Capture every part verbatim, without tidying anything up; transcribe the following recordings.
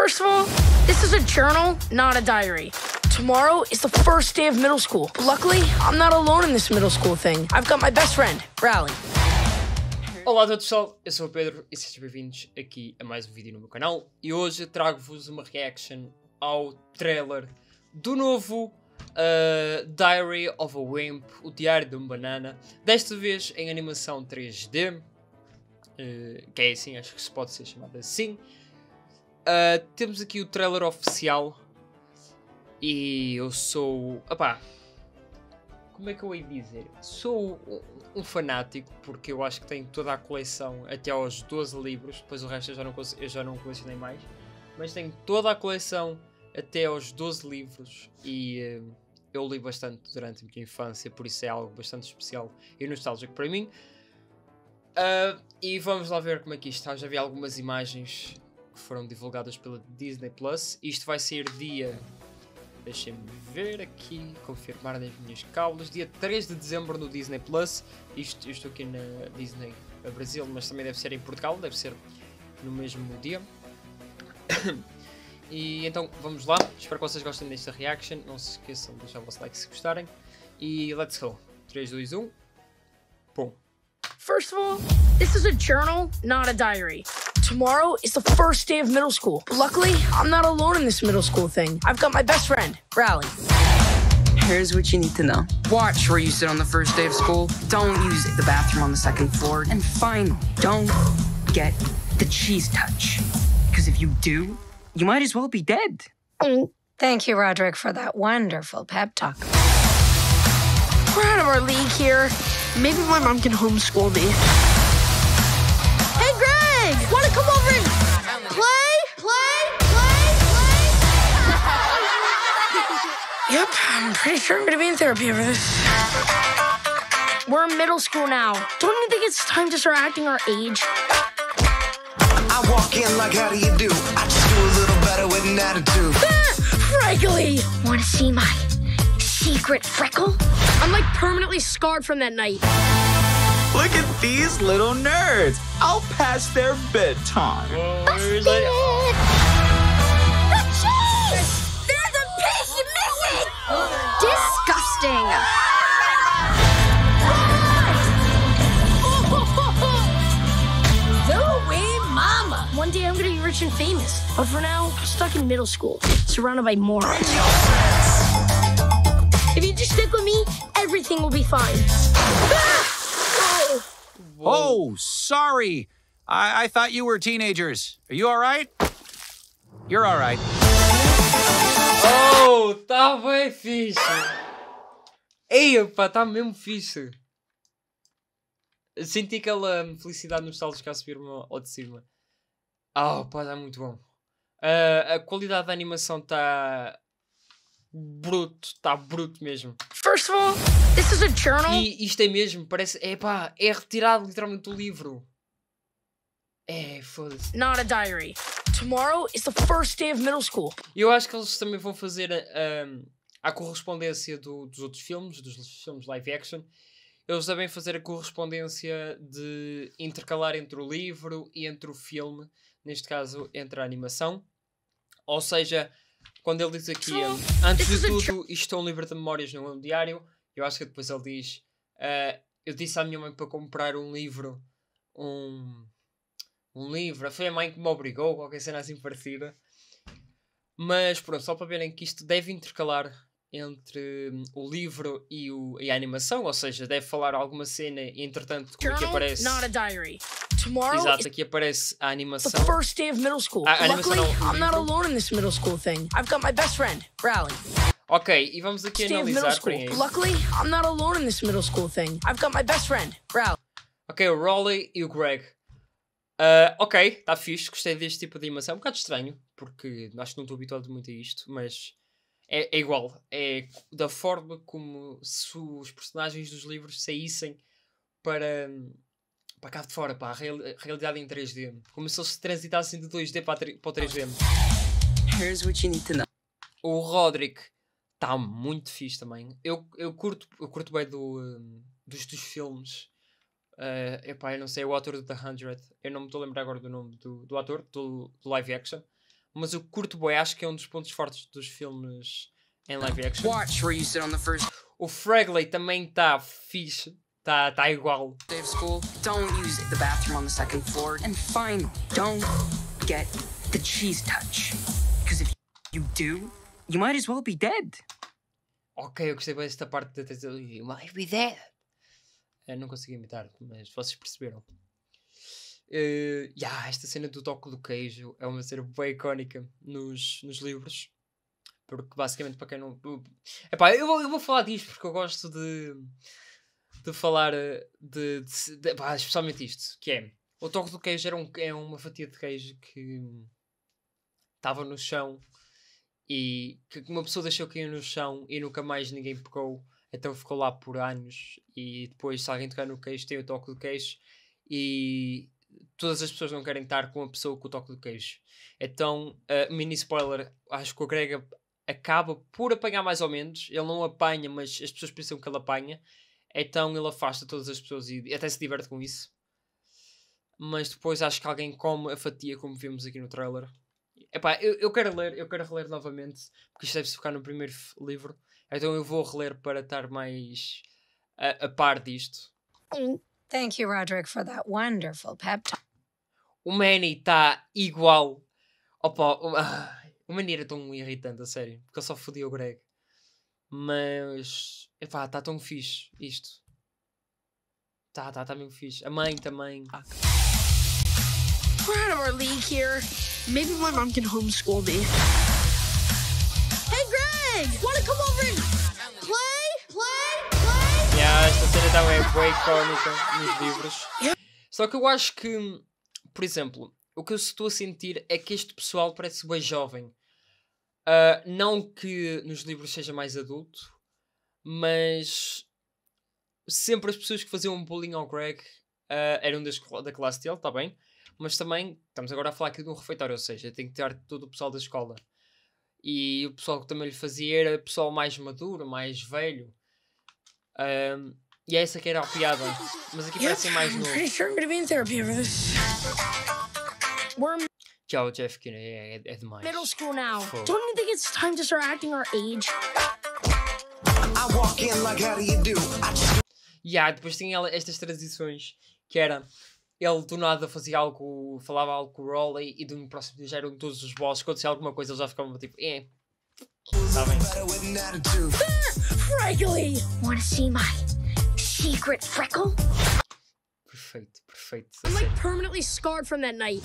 First of all, this is a journal, not a diary. Tomorrow is the first day of middle school. Luckily, I'm not alone in this middle school thing. I've got my best friend, Rally. Olá a todos, pessoal, eu sou o Pedro e sejam bem-vindos aqui a mais um vídeo no meu canal. E hoje trago-vos uma reaction ao trailer do novo uh, Diary of a Wimpy, o Diário de uma Banana, desta vez em animação três D, uh, que é assim, acho que se pode ser chamado assim. Uh, temos aqui o trailer oficial e eu sou... Opá, como é que eu hei dizer? Sou um fanático, porque eu acho que tenho toda a coleção até aos doze livros, depois o resto eu já não, eu já não colecionei mais, mas tenho toda a coleção até aos doze livros e uh, eu li bastante durante a minha infância, por isso é algo bastante especial e nostálgico para mim. Uh, e vamos lá ver como é que isto está. Já vi algumas imagens que foram divulgadas pela Disney Plus. Isto vai ser dia... Deixem-me ver aqui, confirmar nas minhas cábulas. Dia três de dezembro no Disney Plus. Isto, eu estou aqui na Disney Brasil, mas também deve ser em Portugal, deve ser no mesmo dia. E então vamos lá. Espero que vocês gostem desta reaction. Não se esqueçam de deixar o vosso like se gostarem. E let's go. três, dois, um. Pum. First of all, this is a journal, not a diary. Tomorrow is the first day of middle school. Luckily, I'm not alone in this middle school thing. I've got my best friend, Rowley. Here's what you need to know. Watch where you sit on the first day of school. Don't use the bathroom on the second floor. And finally, don't get the cheese touch. Because if you do, you might as well be dead. Thank you, Roderick, for that wonderful pep talk. We're out of our league here. Maybe my mom can homeschool me. Hey, Greg! Want to come over and play, play, play, play? Yep, I'm pretty sure I'm going to be in therapy over this. We're in middle school now. Don't you think it's time to start acting our age? I walk in like, how do you do? I just do a little better with an attitude. Frankly! Want to see my secret freckle? I'm like permanently scarred from that night. Look at these little nerds. I'll pass their bedtime. Where's the cheese? There's a piece missing! Disgusting. No way, mama. One day I'm gonna be rich and famous. But for now, I'm stuck in middle school, surrounded by morons. If you just stick with me, everything will be fine. Ah! Whoa. Oh, sorry. I, I thought you were teenagers. Are you all right? You're all right. Oh, tá bem fixe. Ei, opa, tá mesmo fixe. Senti aquela felicidade nostálgica a subir ao de cima. Ah, oh, pá, tá muito bom. Uh, a qualidade da animação tá... bruto, tá bruto mesmo. First of all, this is a journal. E isto é mesmo, parece, é pá, é retirado literalmente do livro. É, foda-se. Not a diary. Tomorrow is the first day of middle school. Eu acho que eles também vão fazer um, a correspondência do, dos outros filmes, dos filmes live action. Eles devem fazer a correspondência de intercalar entre o livro e entre o filme, neste caso, entre a animação. Ou seja, quando ele diz aqui, um, antes de tudo, isto é um livro de memórias, não é um diário. Eu acho que depois ele diz, uh, eu disse à minha mãe para comprar um livro, um, um livro, foi a mãe que me obrigou, qualquer cena assim parecida. Mas pronto, só para verem que isto deve intercalar entre um, o livro e, o, e a animação, ou seja, deve falar alguma cena e entretanto como aqui aparece... Exato, aqui aparece a animação. The first day of middle school. A, a Luckily, animação, I'm not alone in this middle school thing. I've got my best friend, Rally. Ok, e vamos aqui analisar por aí. Luckily, I'm not alone in this middle school thing. I've got my best friend, Rally. Ok, o Rowley e o Greg. Uh, ok, está fixe, gostei deste tipo de animação. É um bocado estranho, porque acho que não estou habituado muito a isto, mas é, é igual. É da forma como se os personagens dos livros saíssem para... para cá de fora, para a realidade em três D. Como se eles se transitassem de dois D para o três D. Here's what you need to know. O Roderick está muito fixe também. Eu, eu, curto, eu curto bem do, um, dos, dos filmes. Uh, epá, eu não sei, o ator do The Hundred. Eu não me estou a lembrar agora do nome do, do ator, do, do live action. mas eu curto bué, acho que é um dos pontos fortes dos filmes em live action. Watch where you sit on the first... O Fragley também está fixe, está tá igual. Day of school, don't use the bathroom on the second floor, and finally, don't get the cheese touch, because if you do, you might as well be dead. Ok, eu gostei bem desta parte de you might be dead. Eu não consegui imitar, mas vocês perceberam. Uh, yeah, esta cena do toque do queijo é uma cena bem icónica nos, nos livros. Porque basicamente, para quem não... Epá, eu vou, eu vou falar disto porque eu gosto de, de falar de... de, de pá, especialmente isto, que é... O toque do queijo era um, é uma fatia de queijo que estava no chão e que uma pessoa deixou cair no chão e nunca mais ninguém pegou. Então ficou lá por anos e depois, se alguém tocar no queijo, tem o toque do queijo e... Todas as pessoas não querem estar com a pessoa com o toque do queijo. Então, uh, mini spoiler, acho que o Greg acaba por apanhar mais ou menos. Ele não apanha, mas as pessoas pensam que ele apanha. Então ele afasta todas as pessoas e até se diverte com isso. Mas depois acho que alguém come a fatia, como vimos aqui no trailer. Epá, eu, eu quero ler, eu quero reler novamente, porque isto deve-se focar no primeiro livro. Então eu vou reler para estar mais a, a par disto. Thank you, Roderick, for that wonderful pep talk. O Manny está igual. Opa, o, ah, o Manny era tão irritante, a sério. Porque eu só fodia o Greg. Mas, epá, está tão fixe isto. Está, está, está meio fixe. A mãe também. Ah. We're out of our league here. Maybe my mom can homeschool me. Hey, Greg! Wanna come over and play? Esta cena também é bem icónica nos livros. Só que eu acho que, por exemplo, o que eu estou a sentir é que este pessoal parece bem jovem. Uh, não que nos livros seja mais adulto, mas sempre as pessoas que faziam bullying ao Greg uh, eram das, da classe dele, está bem? Mas também, estamos agora a falar aqui de um refeitório, ou seja, tem que ter todo o pessoal da escola. E o pessoal que também lhe fazia era o pessoal mais maduro, mais velho. Um, e essa que era a piada, mas aqui yeah, parece mais novo. Tchau, Jeff, que é, é, é demais. Middle school now. Fogo. Don't you think it's time to start acting our age? I walk in like how do you do? I... Yeah, depois tinha estas transições que era ele do nada fazia algo, falava algo com o Rowley e do próximo dia já eram todos os bosses. Quando acontecia alguma coisa eles já ficavam tipo, eh. Tá bem. Freckly! Wanna see my secret freckle? Perfeito, perfeito. I'm like permanently scarred from that night.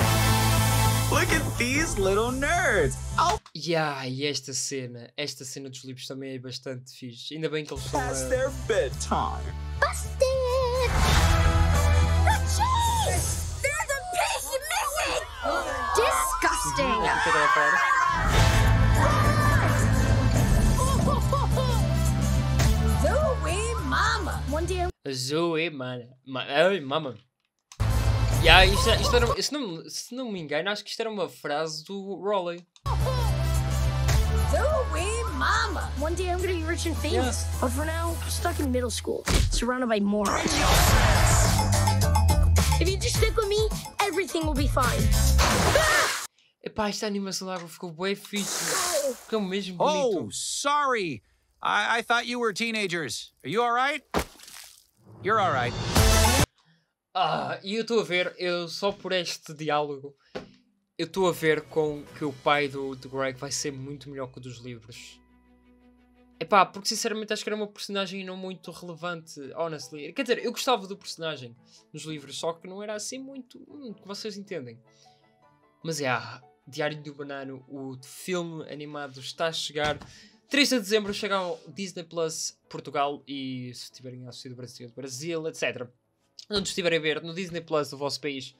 Look at these little nerds! Oh. Yeah, e esta cena, esta cena dos livros também é bastante fixe. Ainda bem que eles estão a... Past their bedtime. Busted! The cheese! They're the piece missing! Disgusting! Zoe, mano. Ai, mama. Yeah, isto, isto era, se, não, se não me engano, acho que isto era uma frase do Rowley. Zoe, mama. One day I'm gonna be rich and famous. Yeah. But for now, I'm stuck in middle school, surrounded by morons. If you just stick with me, everything will be fine. Epá, esta animação lá ficou bem fixe. Ficou mesmo bonito. Oh, sorry. I, I thought you were teenagers. Are you alright? You're alright. Ah, e eu estou a ver, eu só por este diálogo, eu estou a ver com que o pai do, do Greg vai ser muito melhor que o dos livros. Epá, porque sinceramente acho que era uma personagem não muito relevante, honestly. Quer dizer, eu gostava do personagem nos livros, só que não era assim muito, hum, que vocês entendem. Mas é, ah, Diário de uma Banana, o filme animado está a chegar... três de dezembro chega ao Disney Plus Portugal e se tiverem assistido Brasil, Brasil, etcétera. Onde estiverem a ver no Disney Plus do vosso país,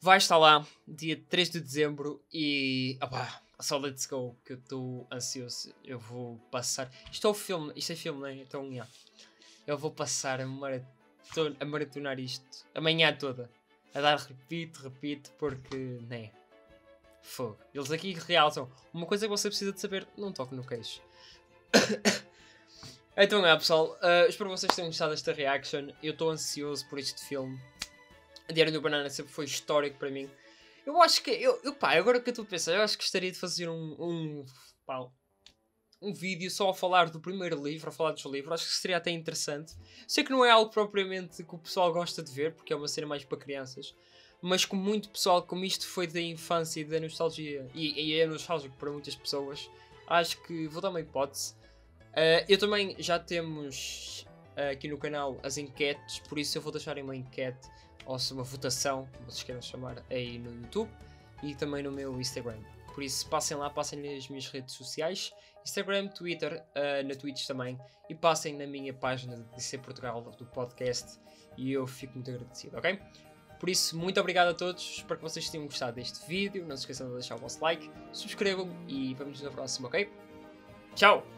vai estar lá dia três de dezembro e opá, só let's go que eu estou ansioso. Eu vou passar. Isto é o filme, isto é filme, não é? Então yeah. Eu vou passar a, maraton, a maratonar isto amanhã toda. A dar repito, repito, porque não é. Fogo. Eles aqui realçam. Uma coisa que você precisa de saber, não toque no queijo. Então é, pessoal. Uh, espero que vocês tenham gostado desta reaction. Eu estou ansioso por este filme. A Diário de uma Banana sempre foi histórico para mim. Eu acho que... Eu, eu, pá, agora que eu estou a pensar, eu acho que gostaria de fazer um... Um, pá, um vídeo só a falar do primeiro livro, a falar dos livros. Acho que seria até interessante. Sei que não é algo propriamente que o pessoal gosta de ver, porque é uma cena mais para crianças. Mas com muito pessoal, como isto foi da infância e da nostalgia, e, e é nostálgico para muitas pessoas, acho que vou dar uma hipótese. Uh, eu também já temos uh, aqui no canal as enquetes, por isso eu vou deixar uma enquete, ou se uma votação, como vocês queiram chamar, aí no YouTube e também no meu Instagram. Por isso passem lá, passem nas minhas redes sociais, Instagram, Twitter, uh, na Twitch também, e passem na minha página de ser Portugal do podcast, e eu fico muito agradecido, ok? Por isso, muito obrigado a todos, espero que vocês tenham gostado deste vídeo, não se esqueçam de deixar o vosso like, subscrevam e vamos nos na próxima, ok? Tchau!